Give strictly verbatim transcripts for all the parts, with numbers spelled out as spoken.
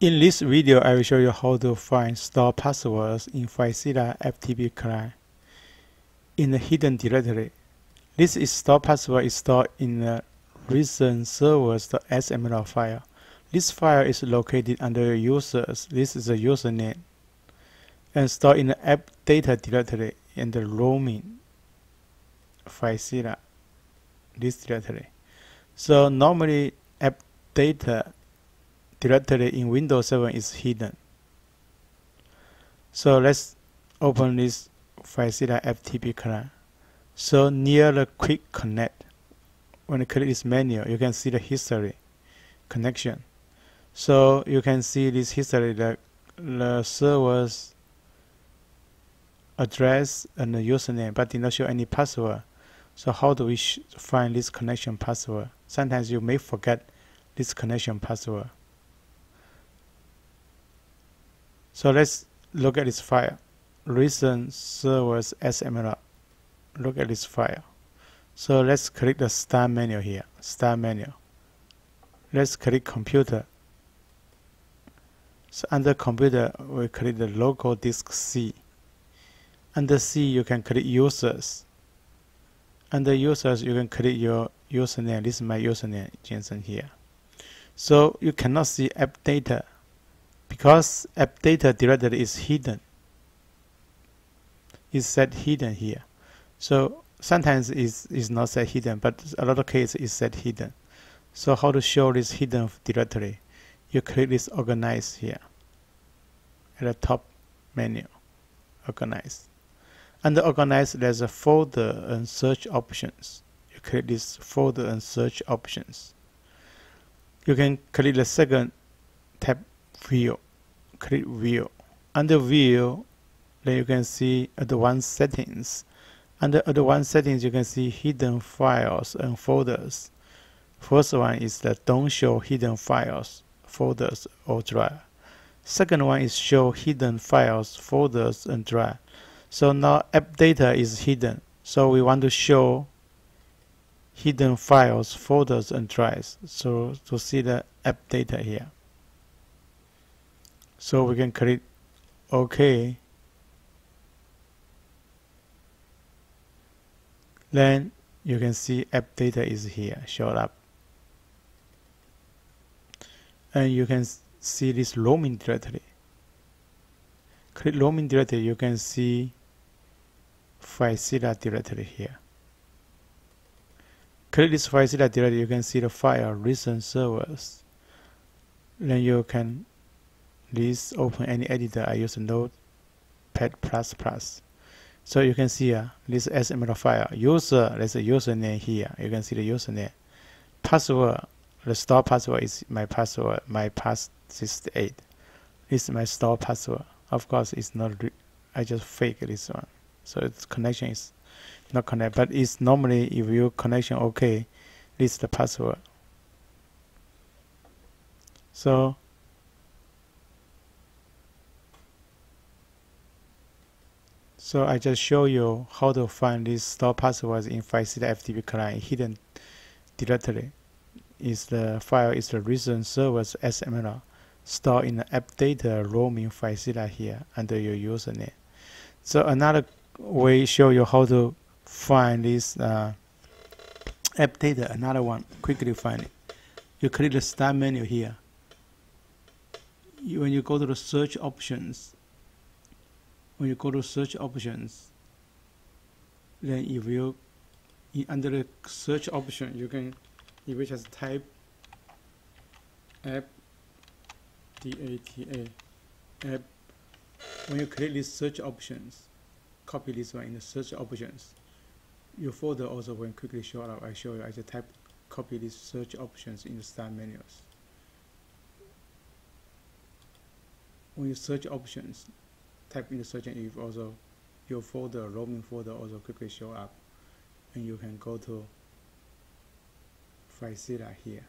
In this video, I will show you how to find store passwords in FileZilla F T P client. In the hidden directory, this is store password is stored in the recent servers dot x m l file. This file is located under users. This is the username, and stored in the AppData directory and the roaming FileZilla. This directory. So normally, AppData directory in Windows seven is hidden. So let's open this FileZilla F T P client. So near the quick connect, when you click this menu, you can see the history connection. So you can see this history, the, the server's address and the username, but did not show any password. So how do we sh find this connection password? Sometimes you may forget this connection password. So let's look at this file, recent servers dot x m l. Look at this file. So let's click the start menu here, start menu. Let's click computer. So under computer, we click the local disk C. Under C, you can click users. Under users, you can click your username. This is my username, Jiansen here. So you cannot see app data, because AppData directory is hidden. It's set hidden here. So sometimes it's, it's not set hidden, but a lot of cases it's set hidden. So how to show this hidden directory? You click this organize here at the top menu, organize. Under organize, there's a folder and search options. You click this folder and search options. You can click the second tab, view, click view. Under view, then you can see advanced settings. Under advanced settings, you can see hidden files and folders. First one is the don't show hidden files, folders or drive. Second one is show hidden files, folders and drive. So now app data is hidden, so we want to show hidden files, folders and drives. So to see the app data here, so we can click OK. Then you can see app data is here, showed up. And you can see this roaming directory. Click roaming directory, you can see FileZilla directory here. Click this FileZilla directory, you can see the file recent servers. Then you can Please open any editor. I use Notepad plus plus. So you can see uh, this X M L file. User, there's a username here. You can see the username. Password, the store password is my password, my pass sixty-eight. This is my store password. Of course, it's not, re I just fake this one. So its connection is not connected. But it's normally, if your connection okay, this is the password. So So I just show you how to find these store passwords in FileZilla F T P client. Hidden directory is the file is the recent servers X M L stored in the AppData roaming FileZilla here under your username. So another way show you how to find this uh, AppData. Another one, quickly find it. You click the start menu here. You, when you go to the search options. When you go to search options, then if you under the search option, you can if you just type app data app. When you click this search options, copy this one in the search options. Your folder also when quickly show up. I show you. I just type copy this search options in the start menus. When you search options, type in the search and if also your folder, roaming folder also quickly show up, and you can go to FileZilla here.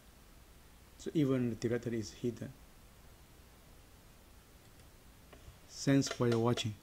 So even the directory is hidden. Thanks for your watching.